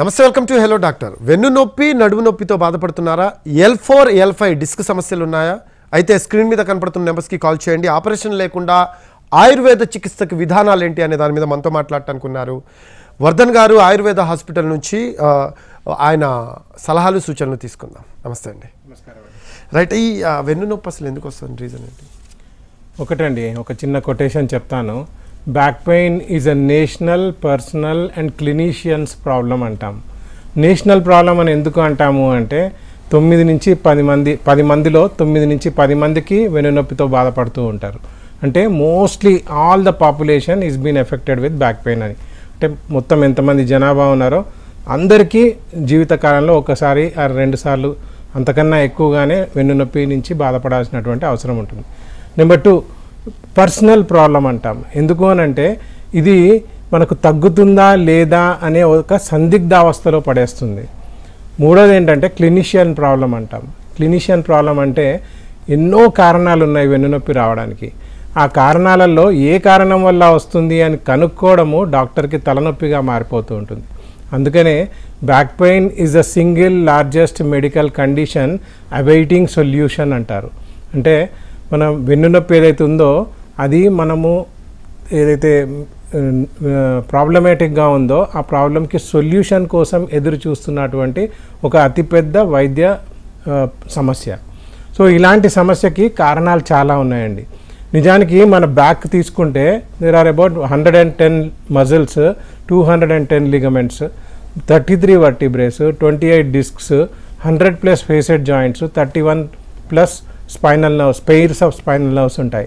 నమస్తే welcome to hello doctor. వెన్ను నొప్పి నడుము నొప్పితో బాధపడుతున్నారా? L4, L5 డిస్క్ సమస్యలు ఉన్నాయా? అయితే స్క్రీన్ మీద కనపడుతున్న నెంబర్స్కి కాల్ చేయండి. ఆపరేషన్ లేకుండా ఆయుర్వేద చికిత్సకు విధానాలు ఏంటి అనే దాని మీద మనతో మాట్లాడటానికి ఉన్నారు వర్ధన్ గారు ఆయుర్వేద హాస్పిటల్ నుంచి. ఆయన సలహాలు సూచనలు తీసుకుందాం. నమస్తే అండి. నమస్కారం. రైట్, ఈ వెన్ను నొప్పి అసలు ఎందుకు వస్తుంది, రీజన్ ఏంటి? ఒకటండి, ఒక చిన్న కొటేషన్ చెప్తాను. Back pain is a national, personal and clinicians problem అంటాం. నేషనల్ ప్రాబ్లం అని ఎందుకు అంటాము అంటే 9 నుంచి 10 మందిలో 9 నుంచి 10 మందికి వెన్నునొప్పితో బాధపడుతూ ఉంటారు. అంటే mostly all the population is been affected with back pain అని. అంటే మొత్తం ఎంతమంది జనాభా ఉన్నారో అందరికీ జీవితకాలంలో ఒకసారి రెండుసార్లు అంతకన్నా ఎక్కువగానే వెన్నునొప్పి నుంచి బాధపడాల్సినటువంటి అవసరం ఉంటుంది. నెంబర్ 2, పర్సనల్ ప్రాబ్లం అంటాం. ఎందుకు అనంటే ఇది మనకు తగ్గుతుందా లేదా అనే ఒక సందిగ్ధావస్థలో పడేస్తుంది. 3వది ఏంటంటే క్లినిషియన్ ప్రాబ్లం అంటాం. క్లినిషియన్ ప్రాబ్లం అంటే ఎన్నో కారణాలు ఉన్నాయి వెన్నునొప్పి రావడానికి. ఆ కారణాలలో ఏ కారణం వల్ల వస్తుంది అని కనుక్కోవడము డాక్టర్కి తలనొప్పిగా మారిపోతూ ఉంటుంది. అందుకనే back pain is the single largest medical condition awaiting solution అంటారు. అంటే మన వెన్నునొప్పి ఏదైతే ఉందో అది మనము ఏదైతే ప్రాబ్లమేటిక్గా ఉందో ఆ ప్రాబ్లంకి సొల్యూషన్ కోసం ఎదురు చూస్తున్నటువంటి ఒక అతిపెద్ద వైద్య సమస్య. సో ఇలాంటి సమస్యకి కారణాలు చాలా ఉన్నాయండి. నిజానికి మన బ్యాక్ తీసుకుంటే there are about 110 muscles, 210 ligaments, 33 vertebrae, 28 discs, 100+ facet joints, 31+ spinal nerves, pairs of spinal nerves ఉంటాయి.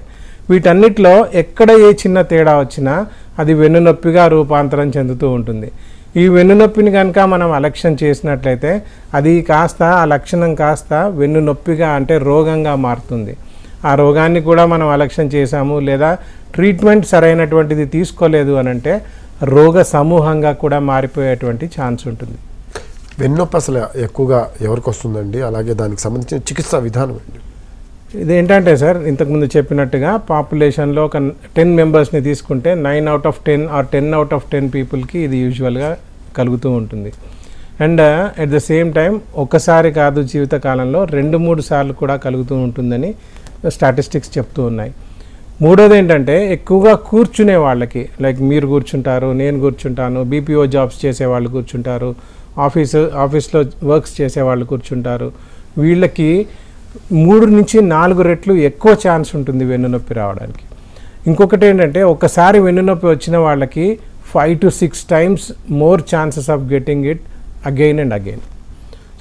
వీటన్నిటిలో ఎక్కడ ఏ చిన్న తేడా వచ్చినా అది వెన్నునొప్పిగా రూపాంతరం చెందుతూ ఉంటుంది. ఈ వెన్నునొప్పిని కనుక మనం అలక్ష్యం చేసినట్లయితే అది కాస్త ఆ లక్షణం కాస్త వెన్నునొప్పిగా అంటే రోగంగా మారుతుంది. ఆ రోగాన్ని కూడా మనం అలక్ష్యం చేశాము లేదా ట్రీట్మెంట్ సరైనటువంటిది తీసుకోలేదు అనంటే రోగ సమూహంగా కూడా మారిపోయేటువంటి ఛాన్స్ ఉంటుంది. వెన్నునొప్పి అసలు ఎక్కువగా ఎవరికి వస్తుందండి? అలాగే దానికి సంబంధించిన చికిత్సా విధానం అండి. ఇదేంటంటే సార్, ఇంతకుముందు చెప్పినట్టుగా పాపులేషన్లో ఒక 10 మెంబర్స్ని తీసుకుంటే 9 out of 10 or 10 out of 10 పీపుల్కి ఇది యూజువల్గా కలుగుతూ ఉంటుంది. And at the same time ఒకసారి కాదు జీవితకాలంలో 2-3 సార్లు కూడా కలుగుతూ ఉంటుందని స్టాటిస్టిక్స్ చెప్తూ ఉన్నాయి. 3వది ఏంటంటే ఎక్కువగా కూర్చునే వాళ్ళకి, లైక్ మీరు కూర్చుంటారు, నేను కూర్చుంటాను, BPO జాబ్స్ చేసేవాళ్ళు కూర్చుంటారు, ఆఫీస్లో వర్క్స్ చేసేవాళ్ళు కూర్చుంటారు, వీళ్ళకి 3 నుంచి 4 రెట్లు ఎక్కువ ఛాన్స్ ఉంటుంది వెన్నునొప్పి రావడానికి. ఇంకొకటి ఏంటంటే ఒకసారి వెన్నునొప్పి వచ్చిన వాళ్ళకి 5 to 6 times more chances of getting it again and again.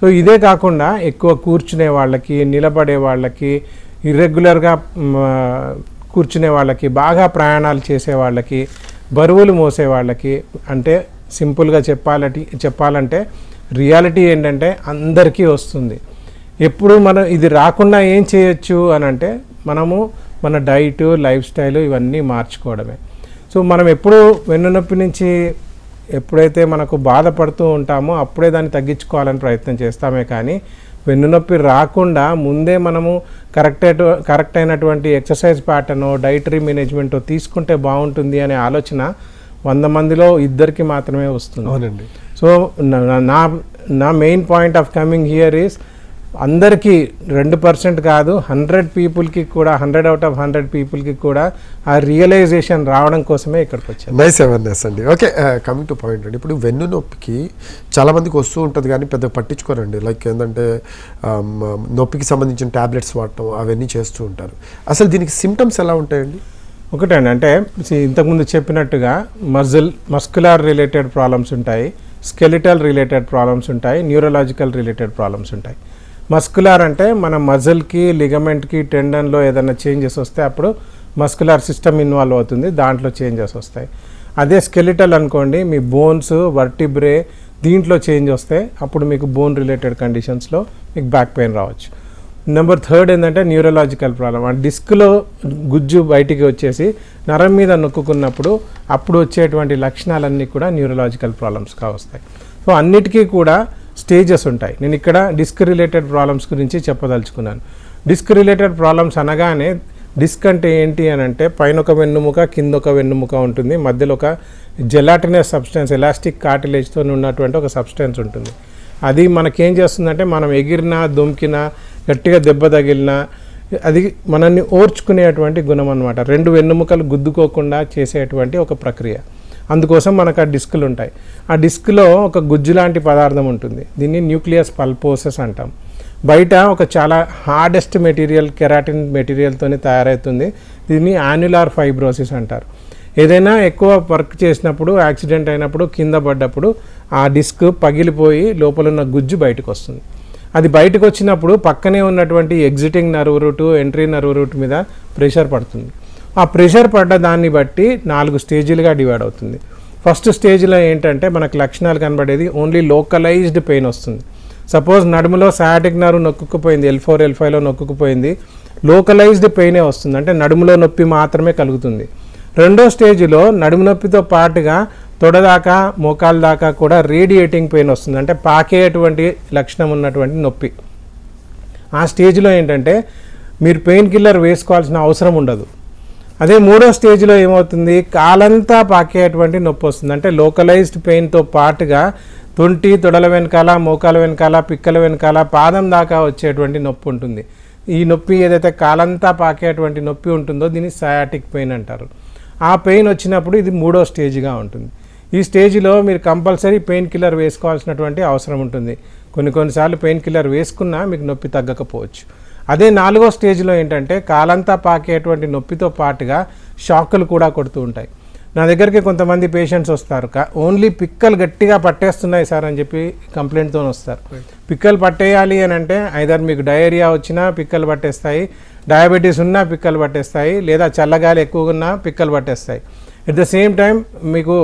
So ఇదే కాకుండా ఎక్కువ కూర్చునే వాళ్ళకి, నిలబడే వాళ్ళకి, ఇర్రెగ్యులర్గా కూర్చునే వాళ్ళకి, బాగా ప్రయాణాలు చేసే వాళ్ళకి, బరువులు మోసే వాళ్ళకి, అంటే సింపుల్గా చెప్పాలంటే రియాలిటీ ఏంటంటే అందరికీ వస్తుంది. ఎప్పుడు మనం ఇది రాకుండా ఏం చేయొచ్చు అని అంటే మనము మన డైట్, లైఫ్ స్టైల్ ఇవన్నీ మార్చుకోవడమే. సో మనం ఎప్పుడు వెన్నునొప్పి నుంచి ఎప్పుడైతే మనకు బాధపడుతూ ఉంటామో అప్పుడే దాన్ని తగ్గించుకోవాలని ప్రయత్నం చేస్తామే కానీ వెన్నునొప్పి రాకుండా ముందే మనము కరెక్ట్ అయినటువంటి ఎక్సర్సైజ్ ప్యాటర్నో డైటరీ మేనేజ్మెంటో తీసుకుంటే బాగుంటుంది అనే ఆలోచన 100 మందిలో 2కి మాత్రమే వస్తుంది. అవునండి. సో నా main point of coming here is అందరికీ 2% కాదు 100 పీపుల్కి కూడా 100 out of 100 పీపుల్కి కూడా ఆ రియలైజేషన్ రావడం కోసమే ఇక్కడికి వచ్చాను. నైస్ అవేర్నెస్ అండి. ఓకే, కమింగ్ టు పాయింట్ అండి. ఇప్పుడు వెన్ను నొప్పికి చాలామందికి వస్తూ ఉంటుంది కానీ పెద్ద పట్టించుకోరండి. లైక్ ఏంటంటే నొప్పికి సంబంధించిన ట్యాబ్లెట్స్ వాడటం అవన్నీ చేస్తూ ఉంటారు. అసలు దీనికి సిమ్టమ్స్ ఎలా ఉంటాయండి? ఒకటండి, అంటే ఇంతకుముందు చెప్పినట్టుగా మస్కులార్ రిలేటెడ్ ప్రాబ్లమ్స్ ఉంటాయి, స్కెలిటల్ రిలేటెడ్ ప్రాబ్లమ్స్ ఉంటాయి, న్యూరలాజికల్ రిలేటెడ్ ప్రాబ్లమ్స్ ఉంటాయి. మస్కులార్ అంటే మన మజిల్కి, లిగమెంట్కి, టెండన్లో ఏదైనా చేంజెస్ వస్తే అప్పుడు మస్కులార్ సిస్టమ్ ఇన్వాల్వ్ అవుతుంది, దాంట్లో చేంజెస్ వస్తాయి. అదే స్కెలిటల్ అనుకోండి, మీ బోన్స్, వర్టిబ్రే దీంట్లో చేంజ్ వస్తే అప్పుడు మీకు బోన్ రిలేటెడ్ కండిషన్స్లో మీకు బ్యాక్ పెయిన్ రావచ్చు. నెంబర్ 3 ఏంటంటే న్యూరలాజికల్ ప్రాబ్లం. ఆ డిస్క్లో గుజ్జు బయటికి వచ్చేసి నరం మీద నొక్కున్నప్పుడు అప్పుడు వచ్చేటువంటి లక్షణాలన్నీ కూడా న్యూరలాజికల్ ప్రాబ్లమ్స్గా వస్తాయి. సో అన్నిటికీ కూడా స్టేజెస్ ఉంటాయి. నేను ఇక్కడ డిస్క్ రిలేటెడ్ ప్రాబ్లమ్స్ గురించి చెప్పదలుచుకున్నాను. డిస్క్ రిలేటెడ్ ప్రాబ్లమ్స్ అనగానే డిస్క్ అంటే ఏంటి అని అంటే పైన ఒక వెన్నుముక కింద ఒక వెన్నుముక ఉంటుంది, మధ్యలో ఒక జెలాటినస్ సబ్స్టెన్స్ ఎలాస్టిక్ కార్టిలేజ్తో ఉన్నటువంటి ఒక సబ్స్టెన్స్ ఉంటుంది. అది మనకేం చేస్తుందంటే మనం ఎగిరినా దొమ్కినా గట్టిగా దెబ్బ తగిలినా అది మనల్ని ఓర్చుకునేటువంటి గుణం అన్నమాట. రెండు వెన్నుముకలు గుద్దుకోకుండా చేసేటువంటి ఒక ప్రక్రియ. అందుకోసం మనకు ఆ డిస్కులు ఉంటాయి. ఆ డిస్క్లో ఒక గుజ్జు లాంటి పదార్థం ఉంటుంది, దీన్ని న్యూక్లియస్ పల్పోసస్ అంటాం. బయట ఒక చాలా హార్డెస్ట్ మెటీరియల్ కెరాటిన్ మెటీరియల్తోనే తయారవుతుంది, దీన్ని యాన్యులార్ ఫైబ్రోసిస్ అంటారు. ఏదైనా ఎక్కువ వర్క్ చేసినప్పుడు యాక్సిడెంట్ అయినప్పుడు కింద పడ్డప్పుడు ఆ డిస్క్ పగిలిపోయి లోపల ఉన్న గుజ్జు బయటకు వస్తుంది. అది బయటకు వచ్చినప్పుడు పక్కనే ఉన్నటువంటి exiting nerve root entry nerve root మీద ప్రెషర్ పడుతుంది. ఆ ప్రెషర్ పడ్డ దాన్ని బట్టి 4 స్టేజీలుగా డివైడ్ అవుతుంది. ఫస్ట్ స్టేజ్లో ఏంటంటే మనకు లక్షణాలు కనబడేది ఓన్లీ లోకలైజ్డ్ పెయిన్ వస్తుంది. సపోజ్ నడుములో సయాటిక్ నర్వ్ నొక్కుపోయింది, L4 L5లో నొక్కుపోయింది, లోకలైజ్డ్ పెయినే వస్తుంది, అంటే నడుములో నొప్పి మాత్రమే కలుగుతుంది. రెండో స్టేజ్లో నడుము నొప్పితో పాటుగా తొడదాకా మోకాల దాకా కూడా రేడియేటింగ్ పెయిన్ వస్తుంది, అంటే పాకేటువంటి లక్షణం ఉన్నటువంటి నొప్పి. ఆ స్టేజ్లో ఏంటంటే మీరు పెయిన్ కిల్లర్ వేసుకోవాల్సిన అవసరం ఉండదు. అదే మూడో స్టేజ్లో ఏమవుతుంది, కాలంతా పాకేటువంటి నొప్పి వస్తుంది, అంటే లోకలైజ్డ్ పెయిన్తో పాటుగా తొంటి తొడల వెనకాల మోకాల వెనకాల పిక్కల వెనకాల పాదం దాకా వచ్చేటువంటి నొప్పి ఉంటుంది. ఈ నొప్పి ఏదైతే కాలంతా పాకేటువంటి నొప్పి ఉంటుందో దీన్ని సయాటిక్ పెయిన్ అంటారు. ఆ పెయిన్ వచ్చినప్పుడు ఇది మూడో స్టేజ్గా ఉంటుంది. ఈ స్టేజ్లో మీరు కంపల్సరీ పెయిన్ కిల్లర్ వేసుకోవాల్సినటువంటి అవసరం ఉంటుంది. కొన్నిసార్లు పెయిన్ కిల్లర్ వేసుకున్నా మీకు నొప్పి తగ్గకపోవచ్చు. అదే నాలుగో స్టేజ్లో ఏంటంటే కాలంతా పాకేటువంటి నొప్పితో పాటుగా షాకులు కూడా కొడుతూ ఉంటాయి. నా దగ్గరికి కొంతమంది పేషెంట్స్ వస్తారు, ఓన్లీ పిక్కలు గట్టిగా పట్టేస్తున్నాయి సార్ అని చెప్పి కంప్లైంట్తో వస్తారు. పిక్కలు పట్టేయాలి అని అంటే ఐదర్ మీకు డయేరియా వచ్చినా పిక్కలు పట్టేస్తాయి, డయాబెటీస్ ఉన్నా పిక్కలు పట్టేస్తాయి, లేదా చల్లగాలి ఎక్కువగా ఉన్నా పిక్కలు పట్టేస్తాయి. ఎట్ ద సేమ్ టైం మీకు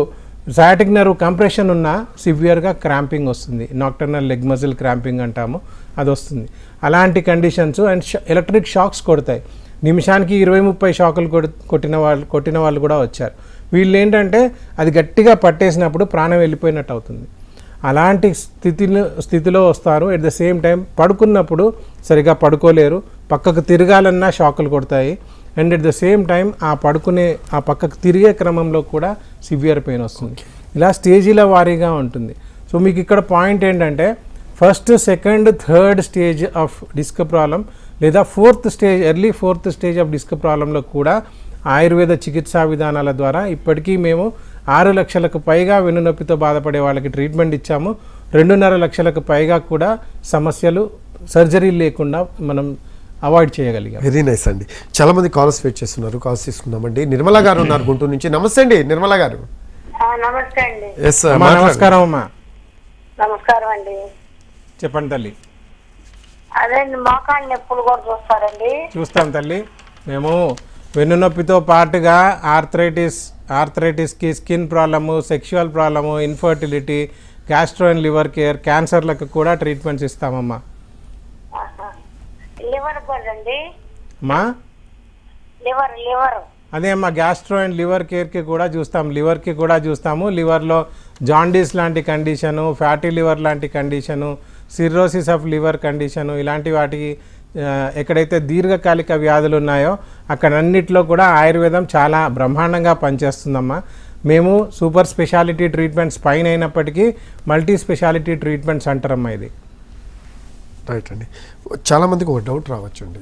సయాటిక్ నర్వ్ కంప్రెషన్ ఉన్నా సివియర్గా క్రాంపింగ్ వస్తుంది, నాక్టర్నల్ లెగ్ మజిల్ క్రాంపింగ్ అంటాము, అది వస్తుంది. అలాంటి కండిషన్స్ అండ్ ఎలక్ట్రిక్ షాక్స్ కొడతాయి, నిమిషానికి 20-30 షాకులు కొట్టిన వాళ్ళు కూడా వచ్చారు. వీళ్ళు ఏంటంటే అది గట్టిగా పట్టేసినప్పుడు ప్రాణం వెళ్ళిపోయినట్టు అవుతుంది, అలాంటి స్థితిలో వస్తారు. ఎట్ ద సేమ్ టైం పడుకున్నప్పుడు సరిగా పడుకోలేరు, పక్కకు తిరగాలన్నా షాకులు కొడతాయి, and at the same time ఆ పక్కకు తిరిగే క్రమంలో కూడా సివియర్ పెయిన్ వస్తుంది. ఇలా స్టేజీల వారీగా ఉంటుంది. సో మీకు ఇక్కడ పాయింట్ ఏంటంటే first, second, third stage of disc problem లేదా early fourth stage of disc ప్రాబ్లంలో కూడా ఆయుర్వేద చికిత్సా విధానాల ద్వారా ఇప్పటికీ మేము 6 లక్షలకు పైగా వెన్నునొప్పితో బాధపడే వాళ్ళకి ట్రీట్మెంట్ ఇచ్చాము. 2.5 లక్షలకు పైగా కూడా సమస్యలు సర్జరీ లేకుండా మనం అవాయిడ్ చేయగలిగాం. వెరీ నైస్ అండి. చాలామంది కాల్స్ వెయిట్ చేస్తున్నారు, కాల్స్ తీసుకున్నామండి. నిర్మల గారు ఉన్నారు గుంటూరు నుంచి. నమస్తే అండి నిర్మల గారు. నమస్కారం అమ్మా. నమస్కారం అండి. చెప్పండి తల్లి. అదే మోకాళ్ళ నొప్పులు కూడా చూస్తారండి? చూస్తాం తల్లి. మేము వెన్నునొప్పితో పాటుగా ఆర్థరైటిస్కి, skin problem, sexual problem, infertility, gastro and liver care, క్యాన్సర్లకు కూడా ట్రీట్మెంట్స్ ఇస్తామమ్మా. అదే అమ్మా, గ్యాస్ట్రో అండ్ లివర్ కేర్కి కూడా చూస్తాం, లివర్కి కూడా చూస్తాము. లివర్లో జాండీస్ లాంటి కండిషను, ఫ్యాటీ లివర్ లాంటి condition, cirrhosis of liver condition, ఇలాంటి వాటికి ఎక్కడైతే దీర్ఘకాలిక వ్యాధులు ఉన్నాయో అక్కడ అన్నింటిలో కూడా ఆయుర్వేదం చాలా బ్రహ్మాండంగా పనిచేస్తుందమ్మా. మేము సూపర్ స్పెషాలిటీ ట్రీట్మెంట్స్ పైన అయినప్పటికీ మల్టీ స్పెషాలిటీ ట్రీట్మెంట్ సెంటర్ అమ్మా ఇది. రైట్ అండి. చాలామందికి ఒక డౌట్ రావచ్చు అండి,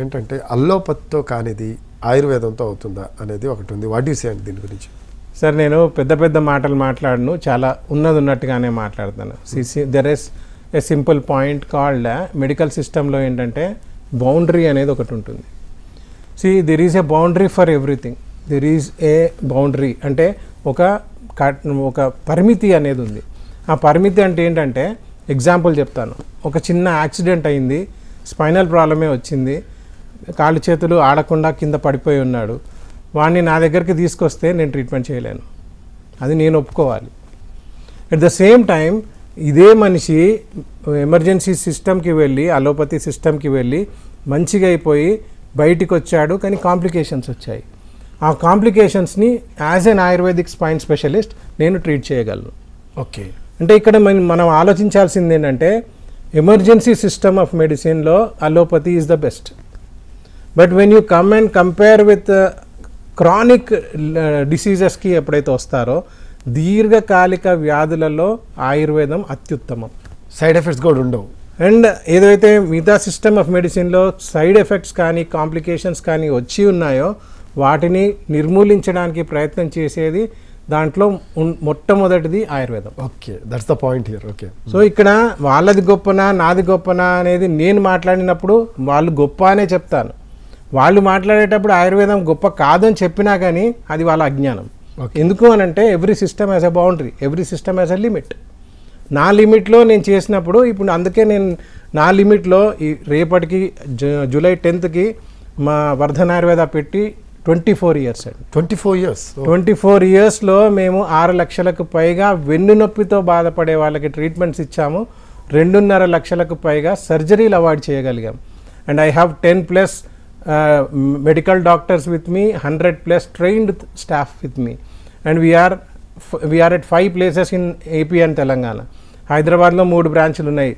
ఏంటంటే అల్లోపతితో కానిది ఆయుర్వేదంతో అవుతుందా అనేది ఒకటి ఉంది. వాట్ యు సే అండి దీని గురించి? సార్ నేను పెద్ద మాటలు మాట్లాడను, చాలా ఉన్నది ఉన్నట్టుగానే మాట్లాడతాను. There is a simple point called medical సిస్టంలో ఏంటంటే బౌండరీ అనేది ఒకటి ఉంటుంది. There is a boundary for everything. There is a boundary అంటే ఒక పరిమితి అనేది ఉంది. ఆ పరిమితి అంటే ఏంటంటే ఎగ్జాంపుల్ చెప్తాను. ఒక చిన్న యాక్సిడెంట్ అయింది, స్పైనల్ ప్రాబ్లమే వచ్చింది, కాళ్ళు చేతులు ఆడకుండా కింద పడిపోయి ఉన్నాడు. వాడిని నా దగ్గరికి తీసుకొస్తే నేను ట్రీట్మెంట్ చేయలేను, అది నేను ఒప్పుకోవాలి. అట్ ద సేమ్ టైం ఇదే మనిషి ఎమర్జెన్సీ సిస్టమ్కి వెళ్ళి అలోపతి సిస్టమ్కి వెళ్ళి మంచిగా అయిపోయి బయటికి వచ్చాడు, కానీ కాంప్లికేషన్స్ వచ్చాయి. ఆ కాంప్లికేషన్స్ని as an Ayurvedic spine specialist నేను ట్రీట్ చేయగలను. ఓకే, అంటే ఇక్కడ మనం ఆలోచించాల్సింది ఏంటంటే ఎమర్జెన్సీ సిస్టమ్ ఆఫ్ మెడిసిన్లో allopathy is the best. But when you come and compare with chronic diseases ki epudaithe ostaro, దీర్ఘకాలిక వ్యాధులలో ఆయుర్వేదం అత్యుత్తమం. సైడ్ ఎఫెక్ట్స్ కూడా ఉండవు. అండ్ ఏదైతే మిగతా సిస్టమ్ ఆఫ్ మెడిసిన్లో సైడ్ ఎఫెక్ట్స్ కానీ కాంప్లికేషన్స్ కానీ వచ్చి ఉన్నాయో వాటిని నిర్మూలించడానికి ప్రయత్నం చేసేది దాంట్లో మొట్టమొదటిది ఆయుర్వేదం. Okay, that's the point here. Okay, so ఇక్కడ వాళ్ళది గొప్పనా నాది గొప్పనా అనేది నేను మాట్లాడినప్పుడు వాళ్ళు గొప్ప అనే చెప్తాను. వాళ్ళు మాట్లాడేటప్పుడు ఆయుర్వేదం గొప్ప కాదని చెప్పినా కానీ అది వాళ్ళ అజ్ఞానం. ఎందుకు అని అంటే every system as a boundary, every system as a limit. నా లిమిట్లో నేను చేసినప్పుడు ఇప్పుడు అందుకే నేను నా లిమిట్లో ఈ రేపటికి జూలై 10కి మా వర్ధన్ ఆయుర్వేద పెట్టి 24 years అండి. 24 years. 24 yearsలో మేము 6 లక్షలకు పైగా వెన్నునొప్పితో బాధపడే వాళ్ళకి ట్రీట్మెంట్స్ ఇచ్చాము. 2.5 లక్షలకు పైగా సర్జరీలు అవాయిడ్ చేయగలిగాం. And I have 10+ medical doctors with me, 100+ trained staff with me, and we are at 5 places in AP and Telangana. Hyderabad lo 3 branches unnai,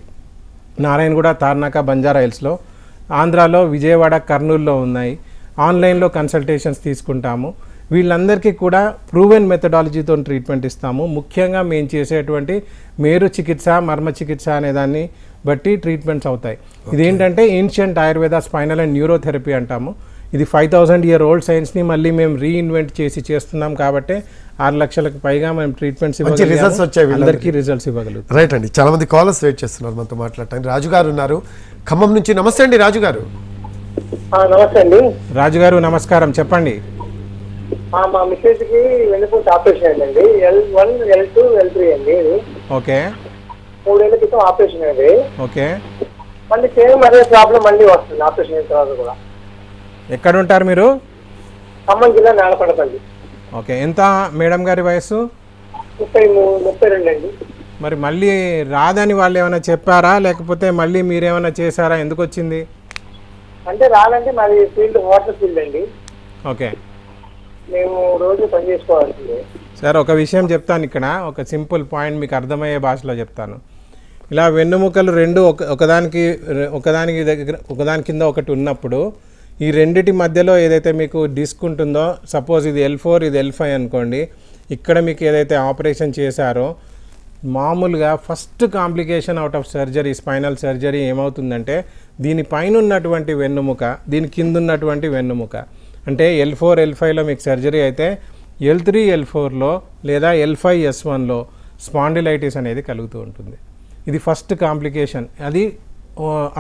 Narayanguda, Tharnaka, Banjara hills lo, Andhra lo Vijayawada, Kurnool lo unnai. Online lo consultations తీసుకుంటాము. వీళ్ళందరికీ కూడా proven మెథడాలజీతో treatment ఇస్తాము. ముఖ్యంగా మేము చేసేటువంటి మేరు చికిత్స, మర్మ చికిత్స అనే దాన్ని బట్టి ట్రీట్మెంట్స్ అవుతాయి. ఇదేంటంటే ancient Ayurveda spinal and neurotherapy అంటాము. ఇది 5000 year old సైన్స్ని మళ్ళీ మేము రీఇన్వెంట్ చేసి చేస్తున్నాం కాబట్టి 6 లక్షలకు పైగా మేము ట్రీట్మెంట్స్ ఇవ్వగలిగాము. అందరికీ రిజల్ట్స్ ఇవ్వగలుగుతాం. రైట్ అండి, చాలా మంది కాలర్స్ వెయిట్ చేస్తున్నారు మనతో మాట్లాడటానికి. రాజు గారు ఉన్నారు ఖమ్మం నుంచి. నమస్తే అండి రాజు గారు. నమస్తే అండి రాజు గారు. నమస్కారం, చెప్పండి. మా మిస్సెస్ కి వెన్నుపూస ఆపరేషన్ అయిందండి. L1, L2, L3 అండి. ఓకే, 3 ఏళ్ల క్రితం ఆపరేషన్ అండి. ఓకే, మళ్ళీ సేమ్ అదే ప్రాబ్లం మళ్ళీ వస్తుంది ఆపరేషన్ అయిన తర్వాత కూడా. ఎక్కడ ఉంటారు మీరు? ఖమ్మం జిల్లా నాడపడపల్లి. ఓకే, ఎంత మేడం గారి వయసు? 32 అండి. మరి మళ్ళీ రాదని వాళ్ళు ఏమైనా చెప్పారా, లేకపోతే మళ్ళీ మీరేమైనా చేశారా? ఎందుకు వచ్చింది అంటే రాదంటే మాది ఫీల్డ్ వాటర్ ఫీల్డ్ అండి. ఓకే, సార్ ఒక విషయం చెప్తాను. ఇక్కడ ఒక సింపుల్ పాయింట్ మీకు అర్థమయ్యే భాషలో చెప్తాను. ఇలా వెన్నుముకలు రెండు ఒకదాని కింద ఒకటి ఉన్నప్పుడు ఈ రెండిటి మధ్యలో ఏదైతే మీకు డిస్క్ ఉంటుందో, సపోజ్ ఇది L4, ఇది L5 అనుకోండి. ఇక్కడ మీకు ఏదైతే ఆపరేషన్ చేశారో మామూలుగా first complication out of surgery, spinal surgery ఏమవుతుందంటే దీనిపైన ఉన్నటువంటి వెన్నుముక, దీని కింద ఉన్నటువంటి వెన్నుముక. అంటే L4, L5లో మీకు సర్జరీ అయితే L3, L4లో లేదా L5, S1లో స్పాండిలైటిస్ అనేది కలుగుతూ ఉంటుంది. ఇది ఫస్ట్ కాంప్లికేషన్. అది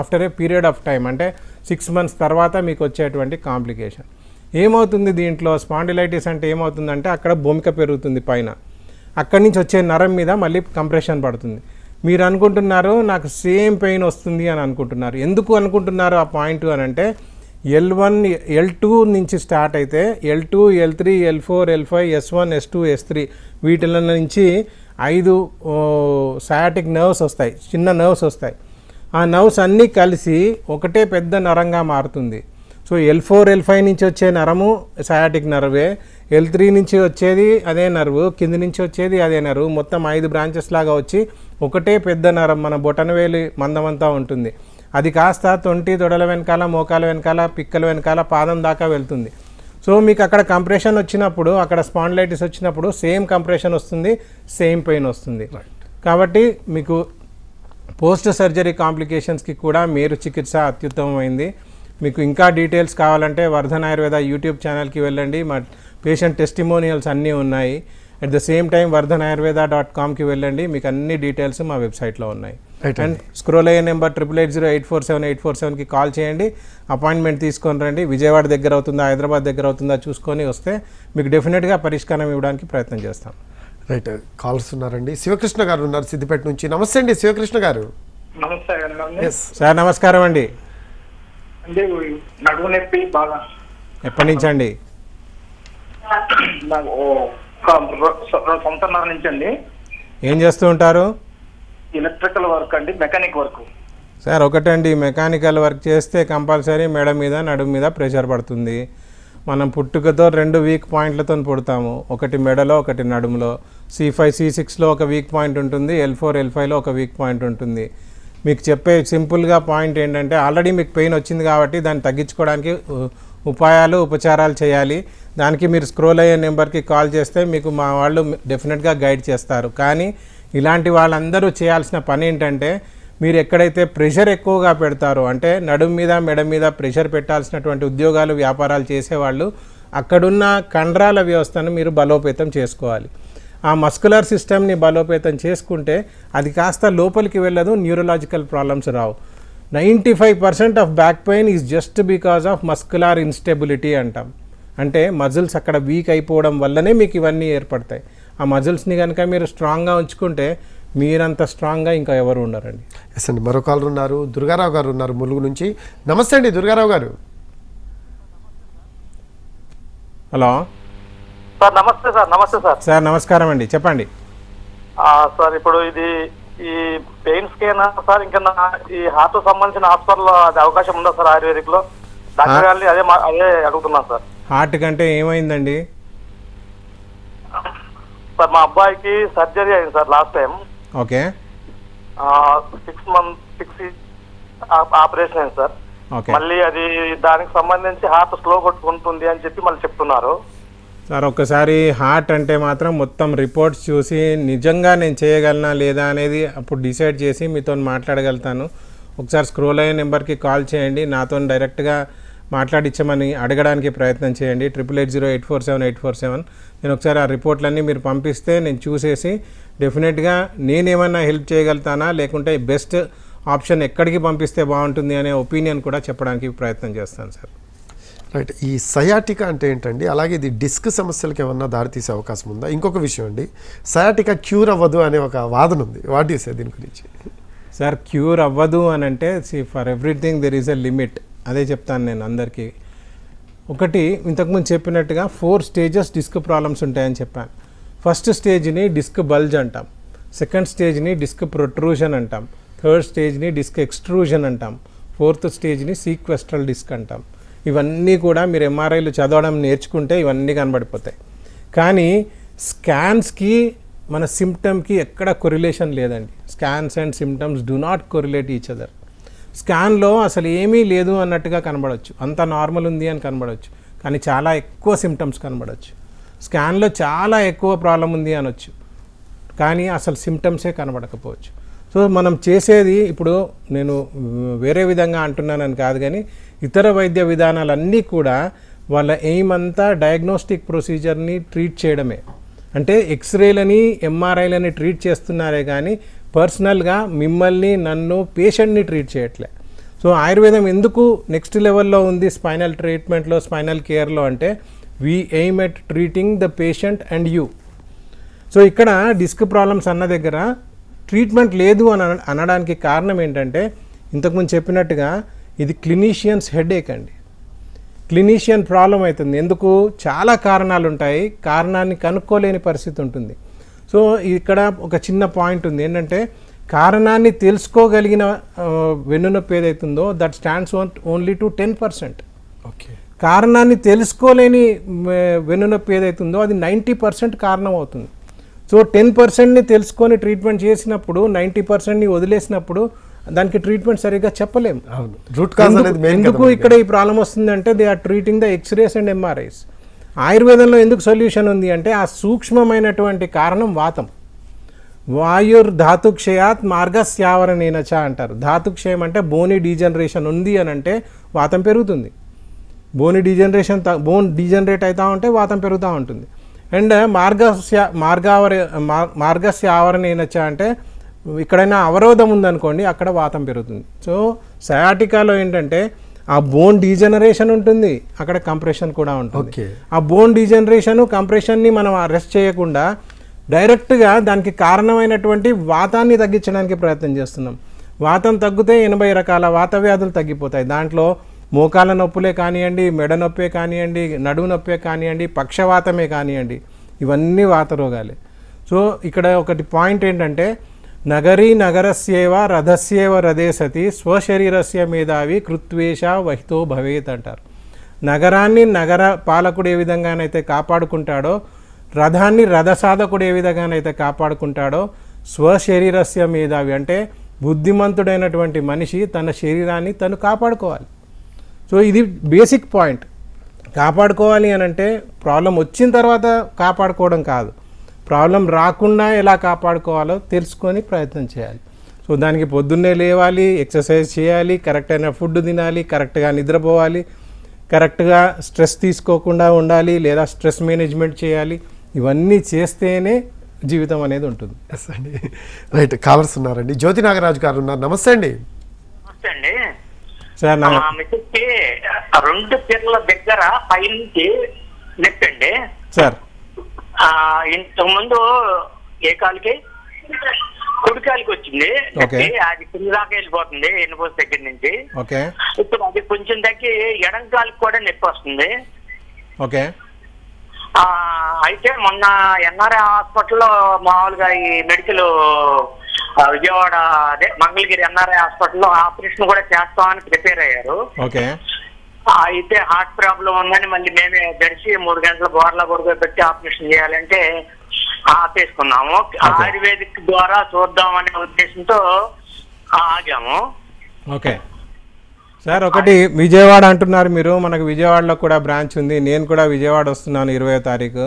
after a period of time, అంటే 6 months తర్వాత మీకు వచ్చేటువంటి కాంప్లికేషన్. ఏమవుతుంది దీంట్లో స్పాండిలైటిస్ అంటే ఏమవుతుందంటే అక్కడ బొమ్మిక పెరుగుతుంది పైన. అక్కడి నుంచి వచ్చే నరం మీద మళ్ళీ కంప్రెషన్ పడుతుంది. మీరు అనుకుంటున్నారు నాకు సేమ్ పెయిన్ వస్తుంది అని అనుకుంటున్నారు. ఎందుకు అనుకుంటున్నారు ఆ పాయింట్ అని అంటే L1, L2 నుంచి స్టార్ట్ అయితే L2, L3, L4, L5, S1, S2, S3 వీటిల నుంచి 5 సయాటిక్ నర్వ్స్ వస్తాయి, చిన్న నర్వ్స్ వస్తాయి. ఆ నర్వ్స్ అన్నీ కలిసి ఒకటే పెద్ద నరంగా మారుతుంది. సో L4, L5 నుంచి వచ్చే నరము సయాటిక్ నర్వే, L3 నుంచి వచ్చేది అదే నర్వు, కింది నుంచి వచ్చేది అదే నర్వు. మొత్తం 5 branches లాగా వచ్చి ఒకటే పెద్ద నరం మన బొటనవేలి మందమంతా ఉంటుంది. అది కాస్త తొంటి, దొడల వెనకాల, మోకాల వెనకాల, పిక్కల వెనకాల, పాదం దాకా వెళ్తుంది. సో మీకు అక్కడ కంప్రెషన్ వచ్చినప్పుడు, అక్కడ స్పాండిలైటిస్ వచ్చినప్పుడు సేమ్ కంప్రెషన్ వస్తుంది, సేమ్ పెయిన్ వస్తుంది. కాబట్టి మీకు పోస్ట్ సర్జరీ కాంప్లికేషన్స్కి కూడా మేరు చికిత్స అత్యుత్తమమైంది. మీకు ఇంకా డీటెయిల్స్ కావాలంటే వర్ధన్ ఆయుర్వేద యూట్యూబ్ ఛానల్కి వెళ్ళండి. మా పేషెంట్ టెస్టిమోనియల్స్ అన్నీ ఉన్నాయి. అట్ ద సేమ్ టైం vardhanayurveda.comకి వెళ్ళండి. మీకు అన్ని డీటెయిల్స్ మా వెబ్సైట్లో ఉన్నాయి. అండ్ స్క్రోల్ అయ్యే నెంబర్ 88084847కి కాల్ చేయండి. అపాయింట్మెంట్ తీసుకొని రండి. విజయవాడ దగ్గర అవుతుందా, హైదరాబాద్ దగ్గర అవుతుందా చూసుకొని వస్తే మీకు డెఫినెట్గా పరిష్కారం ఇవ్వడానికి ప్రయత్నం చేస్తాం. రైట్, కాల్స్ ఉన్నారండి. శివకృష్ణ గారు ఉన్నారు సిద్దిపేట నుంచి. నమస్తే అండి శివకృష్ణ గారు. నమస్తే సార్. నమస్కారం అండి. ఎప్పటి నుంచి అండి? 2.5 సంవత్సరాల నుంచి అండి. ఏం చేస్తూ ఉంటారు? ఎలక్ట్రికల్ వర్క్ అండి, మెకానిక్ వర్క్. సార్ ఒకటండి, మెకానికల్ వర్క్ చేస్తే కంపల్సరీ మెడ మీద, నడుము మీద ప్రెషర్ పడుతుంది. మనం పుట్టుకతో 2 weak pointlతో పుడతాము. ఒకటి మెడలో, ఒకటి నడుములో. C5, C6లో ఒక వీక్ పాయింట్ ఉంటుంది, L4, L5లో ఒక వీక్ పాయింట్ ఉంటుంది. మీకు చెప్పే సింపుల్గా పాయింట్ ఏంటంటే ఆల్రెడీ మీకు పెయిన్ వచ్చింది కాబట్టి దాన్ని తగ్గించుకోవడానికి ఉపాయాలు ఉపచారాలు చేయాలి. దానికి మీరు స్క్రోల్ అయ్యే నెంబర్కి కాల్ చేస్తే మీకు మా వాళ్ళు డెఫినెట్గా గైడ్ చేస్తారు. కానీ ఇలాంటి వాళ్ళందరూ చేయాల్సిన పని ఏంటంటే మీరు ఎక్కడైతే ప్రెషర్ ఎక్కువగా పెడతారో అంటే నడుము మీద మెడ మీద ప్రెషర్ పెట్టాల్సినటువంటి ఉద్యోగాలు వ్యాపారాలు చేసేవాళ్ళు అక్కడున్న కండరాల వ్యవస్థను మీరు బలోపేతం చేసుకోవాలి. ఆ మస్కులర్ సిస్టమ్ని బలోపేతం చేసుకుంటే అది కాస్త లోపలికి వెళ్ళదు, న్యూరలాజికల్ ప్రాబ్లమ్స్ రావు. 95% of back pain is just because of muscular instability అంటాం. అంటే మజిల్స్ అక్కడ వీక్ అయిపోవడం వల్లనే మీకు ఇవన్నీ ఏర్పడతాయి. ఆ మజిల్స్ని కనుక మీరు స్ట్రాంగ్గా ఉంచుకుంటే మీరంత స్ట్రాంగ్గా ఇంకా ఎవరు ఉన్నారండి. ఎస్ అండి, మరొక వాళ్ళు ఉన్నారు. దుర్గారావు గారు ఉన్నారు ములుగు నుంచి. నమస్తే అండి దుర్గారావు గారు. Hello sir. నమస్తే సార్. నమస్తే సార్. సార్ నమస్కారం అండి, చెప్పండి సార్. ఇప్పుడు ఇది ఈ పెయిన్స్ కేనా సార్, ఇంకా ఈ హార్ట్ సంబంధించిన హాస్పిటల్లో అది అవకాశం ఉందా సార్ ఆయుర్వేదిక్ లో? డాక్టర్ గారిని అదే అడుగుతున్నాను సార్. హార్ట్ కంటే ఏమైందండి సార్? మా అబ్బాయికి సర్జరీ అయింది sir last time. Okay. 6 operation అయింది సార్. మళ్ళీ అది దానికి సంబంధించి హార్ట్ స్లో కొట్టుకుంటుంది అని చెప్పి మళ్ళీ చెప్తున్నారు సార్. ఒక్కసారి హార్ట్ అంటే మాత్రం మొత్తం రిపోర్ట్స్ చూసి నిజంగా నేను చేయగలనా లేదా అనేది అప్పుడు డిసైడ్ చేసి మీతో మాట్లాడగలుగుతాను. ఒకసారి స్క్రోల్ అయ్యే నెంబర్కి కాల్ చేయండి, నాతో డైరెక్ట్గా మాట్లాడిచ్చామని అడగడానికి ప్రయత్నం చేయండి. 880847847. నేను ఒకసారి ఆ రిపోర్ట్లన్నీ మీరు పంపిస్తే నేను చూసేసి డెఫినెట్గా నేనేమన్నా హెల్ప్ చేయగలుగుతానా లేకుంటే బెస్ట్ ఆప్షన్ ఎక్కడికి పంపిస్తే బాగుంటుంది అనే ఒపీనియన్ కూడా చెప్పడానికి ప్రయత్నం చేస్తాను సార్. రైట్. ఈ సయాటిక అంటే ఏంటండి, అలాగే ఇది డిస్క్ సమస్యలకి ఏమన్నా దారితీసే అవకాశం ఉందా? ఇంకొక విషయం అండి, సయాటిక క్యూర్ అవ్వదు అనే ఒక వాదన ఉంది. వాట్ ఈస్ దీని గురించి సార్? క్యూర్ అవ్వదు అని అంటే for everything there is a limit. అదే చెప్తాను నేను అందరికీ. ఒకటి ఇంతకుముందు చెప్పినట్టుగా 4 స్టేజెస్ డిస్క్ ప్రాబ్లమ్స్ ఉంటాయని చెప్పాను. ఫస్ట్ స్టేజ్ని డిస్క్ బల్జ్ అంటాం, సెకండ్ స్టేజ్ని డిస్క్ ప్రొట్రూషన్ అంటాం, థర్డ్ స్టేజ్ని డిస్క్ ఎక్స్ట్రూజన్ అంటాం, ఫోర్త్ స్టేజ్ని సీక్వెస్ట్రల్ డిస్క్ అంటాం. ఇవన్నీ కూడా మీరు ఎంఆర్ఐలు చదవడం నేర్చుకుంటే ఇవన్నీ కనబడిపోతాయి. కానీ స్కాన్స్కి మన సిమ్టమ్కి ఎక్కడ కొరిలేషన్ లేదండి. Scans and symptoms do not correlate each other. స్కాన్లో అసలు ఏమీ లేదు అన్నట్టుగా కనబడవచ్చు, అంత నార్మల్ ఉంది అని కనబడవచ్చు, కానీ చాలా ఎక్కువ సిమ్టమ్స్ కనబడవచ్చు. స్కాన్లో చాలా ఎక్కువ ప్రాబ్లం ఉంది అనొచ్చు, కానీ అసలు సిమ్టమ్సే కనబడకపోవచ్చు. సో మనం చేసేది ఇప్పుడు నేను వేరే విధంగా అంటున్నానని కాదు, కానీ ఇతర వైద్య విధానాలన్నీ కూడా వాళ్ళ ఎయిమ్ అంతా డయాగ్నోస్టిక్ ప్రొసీజర్ని ట్రీట్ చేయడమే. అంటే ఎక్స్రేలని ఎంఆర్ఐలని ట్రీట్ చేస్తున్నారే కానీ పర్సనల్గా మిమ్మల్ని నన్ను పేషెంట్ని ట్రీట్ చేయట్లే. సో ఆయుర్వేదం ఎందుకు నెక్స్ట్ లెవెల్లో ఉంది స్పైనల్ ట్రీట్మెంట్లో స్పైనల్ కేర్లో అంటే we aim at treating the patient and you. So ఇక్కడ డిస్క్ ప్రాబ్లమ్స్ అన్న దగ్గర ట్రీట్మెంట్ లేదు అని అనడానికి కారణం ఏంటంటే ఇంతకుముందు చెప్పినట్టుగా ఇది క్లినీషియన్స్ హెడేక్ అండి. క్లినీషియన్ ప్రాబ్లం అవుతుంది ఎందుకు, చాలా కారణాలు ఉంటాయి, కారణాన్ని కనుక్కోలేని పరిస్థితి ఉంటుంది. సో ఇక్కడ ఒక చిన్న పాయింట్ ఉంది ఏంటంటే కారణాన్ని తెలుసుకోగలిగిన వెన్నునొప్పి ఏదైతుందో that stands only to 10%. Okay. కారణాన్ని తెలుసుకోలేని వెన్నునొప్పి ఏదైతుందో అది 90% కారణం అవుతుంది. సో 10%ని తెలుసుకొని ట్రీట్మెంట్ చేసినప్పుడు 90%ని వదిలేసినప్పుడు దానికి ట్రీట్మెంట్ సరిగ్గా చెప్పలేము. రూట్ కాజ్ అనేది ఎందుకు ఇక్కడ ఈ ప్రాబ్లం వస్తుందంటే they are treating the X-rays and MRIs. ఆయుర్వేదంలో ఎందుకు సొల్యూషన్ ఉంది అంటే ఆ సూక్ష్మమైనటువంటి కారణం వాతం. వాయుర్ధాతుక్షయాత్ మార్గస్యావరణేనచ అంటారు. ధాతుక్షయం అంటే బోని డీజనరేషన్ ఉంది అని అంటే వాతం పెరుగుతుంది. బోన్ డీజనరేట్ అవుతూ ఉంటే వాతం పెరుగుతూ ఉంటుంది. అండ్ మార్గస్యావరణేనచ అంటే ఇక్కడైనా అవరోధం ఉందనుకోండి అక్కడ వాతం పెరుగుతుంది. సో సయాటికాలో ఏంటంటే ఆ బోన్ డీజనరేషన్ ఉంటుంది, అక్కడ కంప్రెషన్ కూడా ఉంటుంది. ఆ బోన్ డీజనరేషను కంప్రెషన్ని మనం అరెస్ట్ చేయకుండా డైరెక్ట్గా దానికి కారణమైనటువంటి వాతాన్ని తగ్గించడానికి ప్రయత్నం చేస్తున్నాం. వాతం తగ్గితే 80 రకాల వాత వ్యాధులు తగ్గిపోతాయి. దాంట్లో మోకాల నొప్పులే కానివ్వండి, మెడ నొప్పే కానివ్వండి, నడుము నొప్పే కానివ్వండి, పక్షవాతమే కానివ్వండి, ఇవన్నీ వాత రోగాలే. సో ఇక్కడ ఒకటి పాయింట్ ఏంటంటే నగరీ నగరస్యేవ రథస్యేవ రథే సతి స్వశరీరస్య మేధావి కృత్వేష వహితో భవేత్ అంటారు. నగరాన్ని నగర పాలకుడు ఏ విధంగానైతే కాపాడుకుంటాడో, రథాన్ని రథసాధకుడు ఏ విధంగానైతే కాపాడుకుంటాడో, స్వశరీరస్య మేధావి అంటే బుద్ధిమంతుడైనటువంటి మనిషి తన శరీరాన్ని తను కాపాడుకోవాలి. సో ఇది బేసిక్ పాయింట్. కాపాడుకోవాలి అని అంటే ప్రాబ్లం వచ్చిన తర్వాత కాపాడుకోవడం కాదు, ప్రాబ్లం రాకుండా ఎలా కాపాడుకోవాలో తెలుసుకొని ప్రయత్నం చేయాలి. సో దానికి పొద్దున్నే లేవాలి, ఎక్సర్సైజ్ చేయాలి, కరెక్ట్ అయిన ఫుడ్ తినాలి, కరెక్ట్గా నిద్రపోవాలి, కరెక్ట్గా స్ట్రెస్ తీసుకోకుండా ఉండాలి, లేదా స్ట్రెస్ మేనేజ్మెంట్ చేయాలి. ఇవన్నీ చేస్తేనే జీవితం అనేది ఉంటుంది. ఎస్ అండి, రైట్. కాలర్స్ ఉన్నారండి. జ్యోతి నాగరాజు గారు ఉన్నారు. నమస్తే అండి. నమస్తే అండి సార్. మిస్కి రెండు పిల్లల దగ్గర పైనుంచి నెక్ అండి సార్. ఇంతకుముందు ఏ కాలికి కుడికాలికి వచ్చింది, అది కింద దాకా వెళ్ళిపోతుంది ఎన్నిపోస్ దగ్గర నుంచి. ఇప్పుడు అది కొంచెం తగ్గి ఎడం కాలికి కూడా నొప్పి వస్తుంది. ఓకే. అయితే మొన్న ఎన్ఆర్ఐ హాస్పిటల్లో మామూలుగా ఈ మెడికల్ విజయవాడ అదే మంగళగిరి ఎన్ఆర్ఐ హాస్పిటల్లో ఆపరేషన్ కూడా చేస్తామని ప్రిపేర్ అయ్యారు. ఓకే. అయితే హార్ట్ ప్రాబ్లం ఉందని మళ్ళీ మేమే గడిచి 3 గంటల బోర్లా కొడుకోబెట్టి ఆపరేషన్ చేయాలంటే ఆపేసుకున్నాము. ఆయుర్వేదిక్ ద్వారా చూద్దాం అనే ఉద్దేశంతో ఆగాము. Okay sir. ఒకటి విజయవాడ అంటున్నారు మీరు, మనకు విజయవాడలో కూడా బ్రాంచ్ ఉంది. నేను కూడా విజయవాడ వస్తున్నాను 20వ తారీఖు.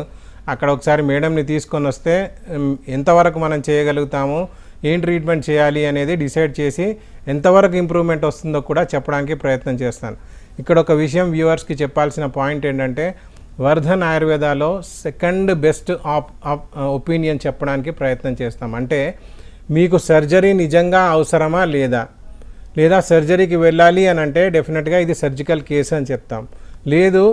అక్కడ ఒకసారి మేడంని తీసుకొని వస్తే ఎంతవరకు మనం చేయగలుగుతాము, ఏం ట్రీట్మెంట్ చేయాలి అనేది డిసైడ్ చేసి ఎంతవరకు ఇంప్రూవ్మెంట్ వస్తుందో కూడా చెప్పడానికి ప్రయత్నం చేస్తాను. ఇక్కడ ఒక విషయం వ్యూవర్స్కి చెప్పాల్సిన పాయింట్ ఏంటంటే, వర్ధన్ ఆయుర్వేదాలో సెకండ్ బెస్ట్ ఒపీనియన్ చెప్పడానికి ప్రయత్నం చేస్తాం. అంటే మీకు సర్జరీ నిజంగా అవసరమా లేదా, లేదా సర్జరీకి వెళ్ళాలి అని అంటే డెఫినెట్గా ఇది సర్జికల్ కేసు అని చెప్తాం. లేదు,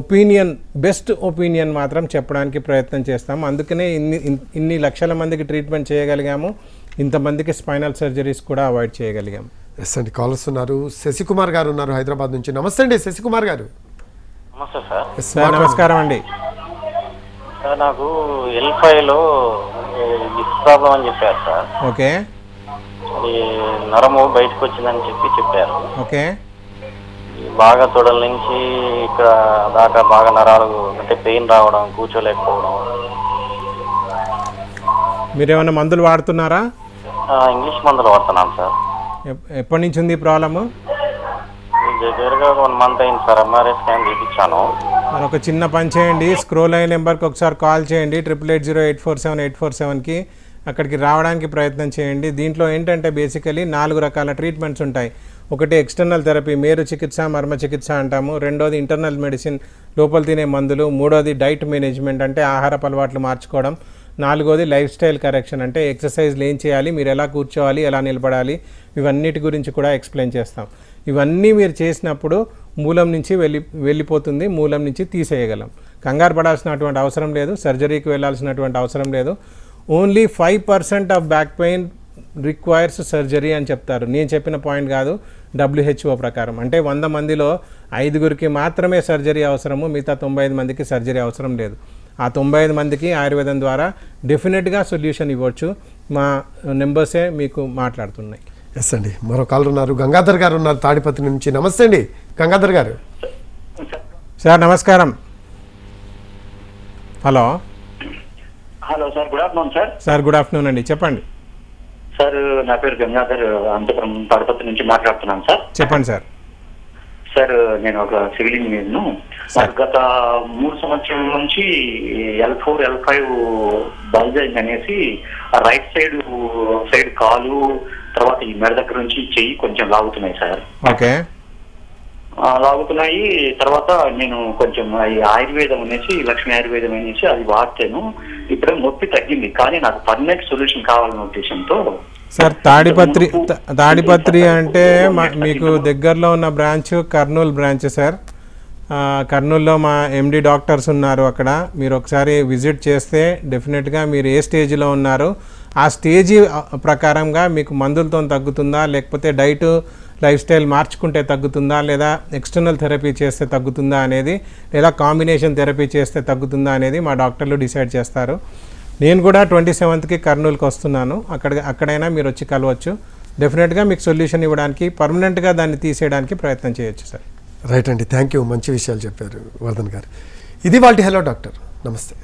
ఒపీనియన్, బెస్ట్ ఒపీనియన్ మాత్రం చెప్పడానికి ప్రయత్నం చేస్తాం. అందుకనే ఇన్ని లక్షల మందికి ట్రీట్మెంట్ చేయగలిగాము, ఇంతమందికి స్పైనల్ సర్జరీస్ కూడా అవాయిడ్ చేయగలిగాం. ఎస్ అండి. కాలర్స్ ఉన్నారు. శశికుమార్ గారు ఉన్నారు హైదరాబాద్ నుంచి. నమస్తే అండి శశికుమార్ గారు. నమస్తే సార్. సార్ నమస్కారం అండి. సార్ నాకు L5లో డిస్క్ ప్రాబ్లం అని చెప్పారు సార్. ఓకే. అది నరము బయటకు వచ్చిందని చెప్పారు. ఓకే. బాగా తొడల నుంచి ఇక్కడ దాకా బాగా నరాలు అంటే పెయిన్ రావడం, కూర్చోలేకపోవడం. మీరేమైనా మందులు వాడుతున్నారా? ఇంగ్లీష్ మందులు వాడుతున్నాను సార్. ఎప్పటి నుంచి ఉంది ప్రాబ్లము? దగ్గరగా 1 మంత్ అయింది సార్. MRI scan తీపిచ్చాను. మరి ఒక చిన్న పని చేయండి, స్క్రోల్ అయిన నెంబర్కి ఒకసారి కాల్ చేయండి, 88084847కి. అక్కడికి రావడానికి ప్రయత్నం చేయండి. దీంట్లో ఏంటంటే బేసికలీ 4 రకాల ట్రీట్మెంట్స్ ఉంటాయి. ఒకటి ఎక్స్టర్నల్ థెరపీ, మేరు చికిత్స, మర్మ చికిత్స అంటాము. రెండోది ఇంటర్నల్ మెడిసిన్, లోపల తినే మందులు. మూడోది డైట్ మేనేజ్మెంట్, అంటే ఆహార అలవాట్లు మార్చుకోవడం. నాలుగోది లైఫ్ స్టైల్ కరెక్షన్, అంటే ఎక్సర్సైజ్లు ఏం చేయాలి, మీరు ఎలా కూర్చోవాలి, ఎలా నిలబడాలి, ఇవన్నిటి గురించి కూడా ఎక్స్ప్లెయిన్ చేస్తాం. ఇవన్నీ మీరు చేసినప్పుడు మూలం నుంచి వెళ్ళిపోతుంది, మూలం నుంచి తీసేయగలం. కంగారు పడాల్సినటువంటి అవసరం లేదు, సర్జరీకి వెళ్ళాల్సినటువంటి అవసరం లేదు. Only 5% of back pain requires surgery అని చెప్తారు. నేను చెప్పిన పాయింట్ కాదు, WHO ప్రకారం. అంటే 100 మందిలో 5గురికి మాత్రమే సర్జరీ అవసరము, మిగతా 95 మందికి సర్జరీ అవసరం లేదు. ఆ 95 మందికి ఆయుర్వేదం ద్వారా డెఫినెట్గా సొల్యూషన్ ఇవ్వచ్చు. మా నెంబర్సే మీకు మాట్లాడుతున్నాయి. ఎస్ అండి. మరో కాల్ ఉన్నారు. గంగాధర్ గారు ఉన్నారు తాడిపత్రి నుంచి. నమస్తే అండి గంగాధర్ గారు. సార్ నమస్కారం. Hello. Hello sir, good afternoon sir. Sir good afternoon అండి, చెప్పండి సార్. నా పేరు గంగాధర్, అంతపురం తాడిపత్రి నుంచి మాట్లాడుతున్నాను సార్. చెప్పండి సార్. సార్ నేను ఒక సివిల్ ఇంజనీర్ను. నాకు గత 3 సంవత్సరాల నుంచి L4, L5 బల్జింగ్ అనేసి రైట్ సైడ్ కాలు, తర్వాత ఈ మెడ దగ్గర నుంచి చెయ్యి కొంచెం లాగుతున్నాయి సార్. ఓకే. లాగుతున్నాయి. తర్వాత నేను కొంచెం ఈ ఆయుర్వేదం అనేసి, లక్ష్మీ ఆయుర్వేదం అనేసి అది వాడతాను. ఇప్పుడు నొప్పి తగ్గింది, కానీ నాకు పర్మనెంట్ సొల్యూషన్ కావాలనే ఉద్దేశంతో. సార్ తాడిపత్రి అంటే మీకు దగ్గరలో ఉన్న బ్రాంచ్ కర్నూలు బ్రాంచ్ సార్. కర్నూలులో మా MD డాక్టర్స్ ఉన్నారు. అక్కడ మీరు ఒకసారి విజిట్ చేస్తే డెఫినెట్గా మీరు ఏ స్టేజ్లో ఉన్నారు, ఆ స్టేజీ ప్రకారంగా మీకు మందులతో తగ్గుతుందా, లేకపోతే డైటు లైఫ్ స్టైల్ మార్చుకుంటే తగ్గుతుందా, లేదా ఎక్స్టర్నల్ థెరపీ చేస్తే తగ్గుతుందా అనేది, లేదా కాంబినేషన్ థెరపీ చేస్తే తగ్గుతుందా అనేది మా డాక్టర్లు డిసైడ్ చేస్తారు. నేను కూడా 27కి కర్నూలుకి వస్తున్నాను. అక్కడైనా మీరు వచ్చి కలవచ్చు. డెఫినెట్గా మీకు సొల్యూషన్ ఇవ్వడానికి, పర్మనెంట్గా దాన్ని తీసేయడానికి ప్రయత్నం చేయొచ్చు సార్. రైట్ అండి, థ్యాంక్ యూ. మంచి విషయాలు చెప్పారు వర్ధన్ గారు. ఇది వాళ్ళ హలో డాక్టర్. నమస్తే.